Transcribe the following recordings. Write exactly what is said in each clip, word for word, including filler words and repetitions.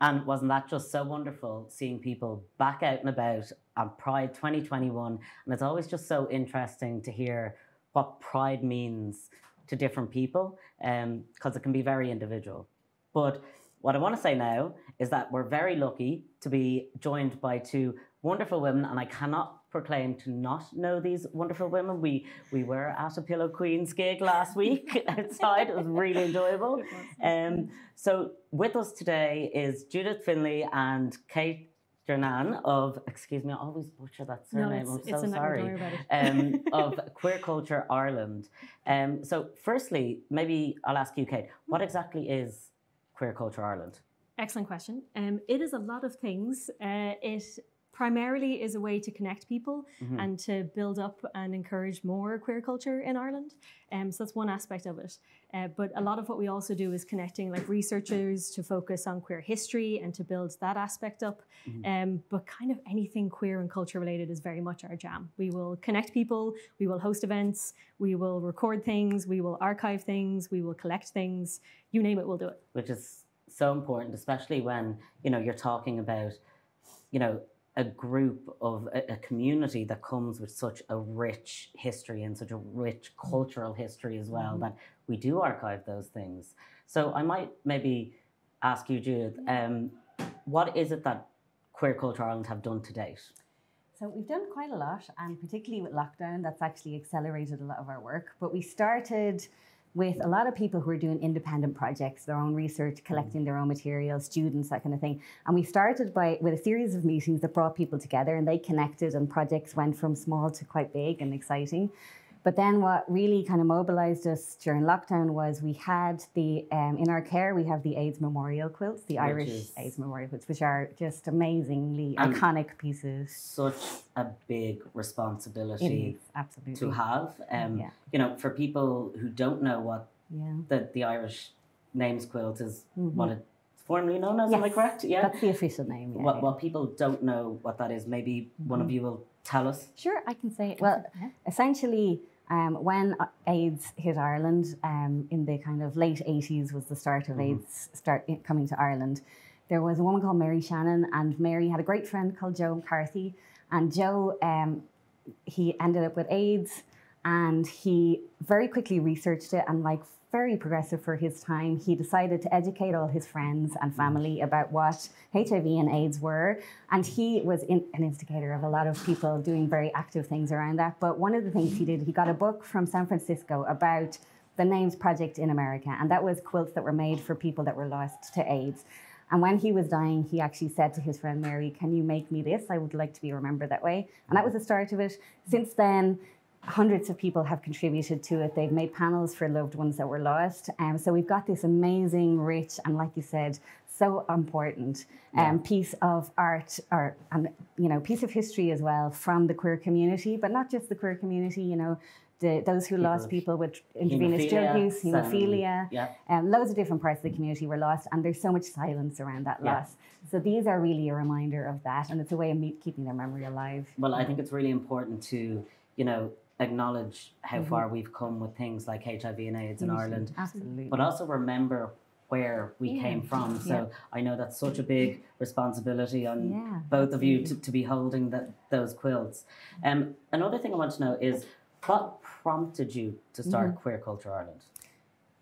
And wasn't that just so wonderful, seeing people back out and about at Pride twenty twenty-one? And it's always just so interesting to hear what Pride means to different people, um, because it can be very individual. But what I want to say now is that we're very lucky to be joined by two wonderful women, and I cannot proclaim to not know these wonderful women. We we were at a Pillow Queens gig last week outside. It was really enjoyable. Was. Um, so with us today is Judith Finley and Kate Dernan of, excuse me, I always butcher that surname, no, it's, I'm so sorry, um, of Queer Culture Ireland. Um, so firstly, maybe I'll ask you, Kate, what exactly is Queer Culture Ireland? Excellent question. Um, it is a lot of things. Uh, it primarily is a way to connect people, mm-hmm, and to build up and encourage more queer culture in Ireland. Um, so that's one aspect of it. Uh, but a lot of what we also do is connecting like researchers to focus on queer history and to build that aspect up. Mm-hmm. Um, but kind of anything queer and culture related is very much our jam. We will connect people, we will host events, we will record things, we will archive things, we will collect things, you name it, we'll do it. Which is so important, especially when, you know, you're talking about, you know, a group of a, a community that comes with such a rich history and such a rich cultural history as well, mm-hmm, that we do archive those things. So I might maybe ask you, Judith, um, what is it that Queer Culture Ireland have done to date? So we've done quite a lot, and particularly with lockdown, that's actually accelerated a lot of our work. But we started with a lot of people who are doing independent projects, their own research, collecting their own material, students, that kind of thing. And we started by with a series of meetings that brought people together, and they connected, and projects went from small to quite big and exciting. But then what really kind of mobilized us during lockdown was we had the, um, in our care, we have the AIDS Memorial quilts, the which Irish is, AIDS Memorial quilts, which are just amazingly iconic pieces. Such a big responsibility absolutely. to have, um, yeah. you know, for people who don't know what yeah. the, the Irish Names quilt is, mm-hmm, what it formerly known as, yes, am I correct? Yeah, that's the official name. Yeah, well, yeah. well, people don't know what that is. Maybe mm-hmm. one of you will tell us. Sure, I can say it. Well, yeah. essentially, Um, when AIDS hit Ireland, um, in the kind of late eighties was the start of mm-hmm. AIDS start coming to Ireland. There was a woman called Mary Shannon, and Mary had a great friend called Joe McCarthy. And Joe, um, he ended up with AIDS, and he very quickly researched it, and like very progressive for his time, he decided to educate all his friends and family about what H I V and AIDS were. And he was in, an instigator of a lot of people doing very active things around that. But one of the things he did, he got a book from San Francisco about the Names Project in America. And that was quilts that were made for people that were lost to AIDS. And when he was dying, he actually said to his friend Mary, "Can you make me this? I would like to be remembered that way." And that was the start of it. Since then, hundreds of people have contributed to it. They've made panels for loved ones that were lost. Um, so we've got this amazing, rich, and like you said, so important um, yeah. piece of art, or um, you know, piece of history as well from the queer community, but not just the queer community, you know, the, those who people lost people with intravenous drug use, haemophilia, yeah. um, loads of different parts of the community were lost, and there's so much silence around that yeah. loss. So these are really a reminder of that, and it's a way of me keeping their memory alive. Well, I think it's really important to, you know, acknowledge how mm-hmm. far we've come with things like H I V and AIDS in Ireland, absolutely, but also remember where we yeah. came from. So yeah. I know that's such a big responsibility on yeah, both of you to, to be holding that those quilts. Um, another thing I want to know is what prompted you to start mm-hmm. Queer Culture Ireland?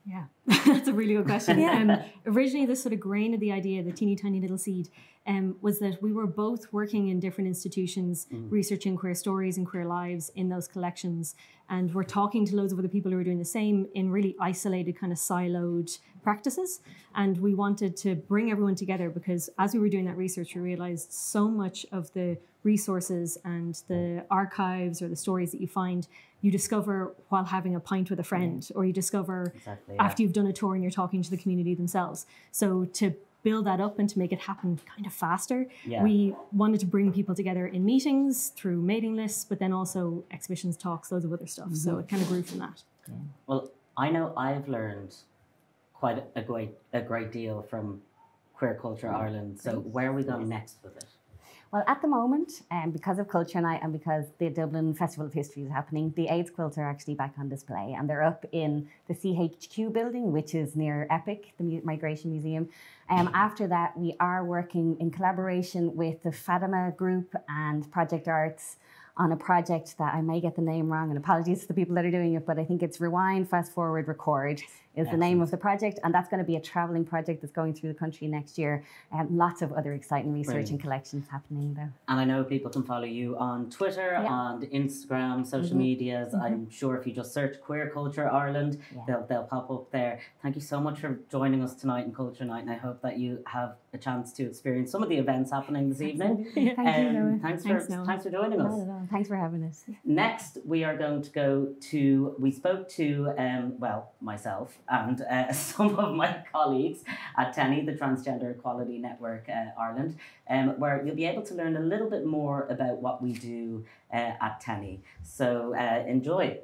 Yeah, that's a really good question. Yeah. Um, originally, this sort of grain of the idea, the teeny tiny little seed, um, was that we were both working in different institutions, mm. researching queer stories and queer lives in those collections. And we're talking to loads of other people who are doing the same in really isolated, kind of siloed practices. And we wanted to bring everyone together because as we were doing that research, we realized so much of the resources and the archives or the stories that you find you discover while having a pint with a friend, or you discover exactly, yeah. after you've done a tour and you're talking to the community themselves. So to build that up and to make it happen kind of faster, yeah. we wanted to bring people together in meetings, through mailing lists, but then also exhibitions, talks, loads of other stuff. Mm-hmm. So it kind of grew from that. Yeah. Well, I know I've learned quite a great, a great deal from Queer Culture Ireland. So where are we going next with it? Well, at the moment, um, because of Culture Night and because the Dublin Festival of History is happening, the AIDS quilts are actually back on display, and they're up in the C H Q building, which is near Epic, the Migration Museum. Um, after that, we are working in collaboration with the Fatima group and Project Arts on a project that I may get the name wrong, and apologies to the people that are doing it, but I think it's Rewind, Fast Forward, Record is Excellent. the name of the project, and that's going to be a travelling project that's going through the country next year. Um, lots of other exciting research Brilliant. and collections happening though. And I know people can follow you on Twitter, yeah. on Instagram, social mm-hmm. medias. Mm-hmm. I'm sure if you just search Queer Culture Ireland, yeah. they'll, they'll pop up there. Thank you so much for joining us tonight in Culture Night, and I hope that you have a chance to experience some of the events happening this evening. Thank um, you, Noah. Thanks, thanks, for, Noah. thanks for joining us. Not at all. Thanks for having us. Next, we are going to go to, we spoke to, um, well, myself and uh, some of my colleagues at T E N I, the Transgender Equality Network uh, Ireland, um, where you'll be able to learn a little bit more about what we do uh, at T E N I. So uh, enjoy.